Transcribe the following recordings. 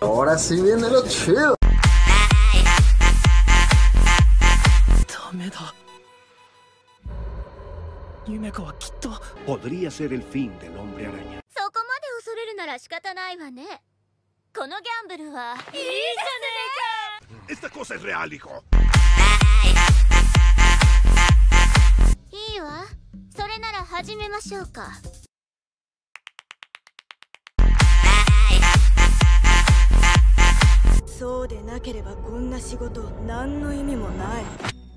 Ahora sí viene lo chido. Podría ser el fin del hombre araña. Esta cosa es real, hijo.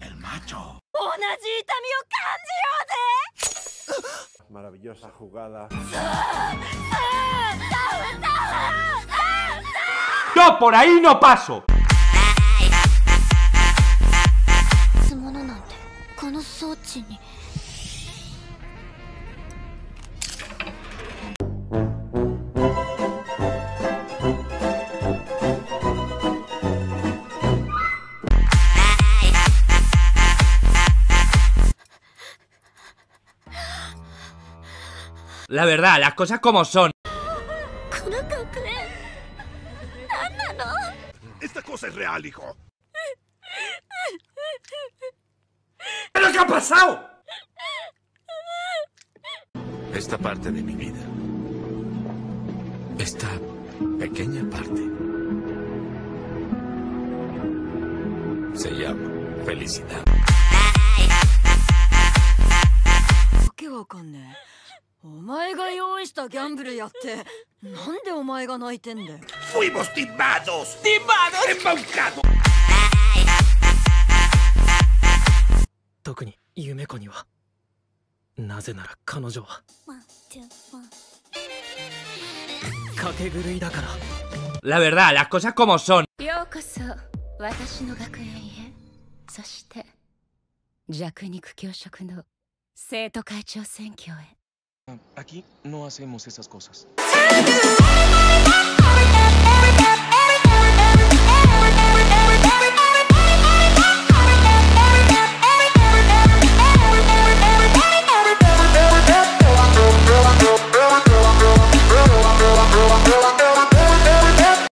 El macho. Maravillosa jugada. ¡Yo por ahí no paso! La verdad, las cosas como son. Esta cosa es real, hijo. ¿Pero qué ha pasado? Esta parte de mi vida, esta pequeña parte, se llama felicidad. ¿Qué va con él? ¡Fuimos timados! ¡Timados! ¡Embaucados! La verdad, las cosas como son. Aquí no hacemos esas cosas.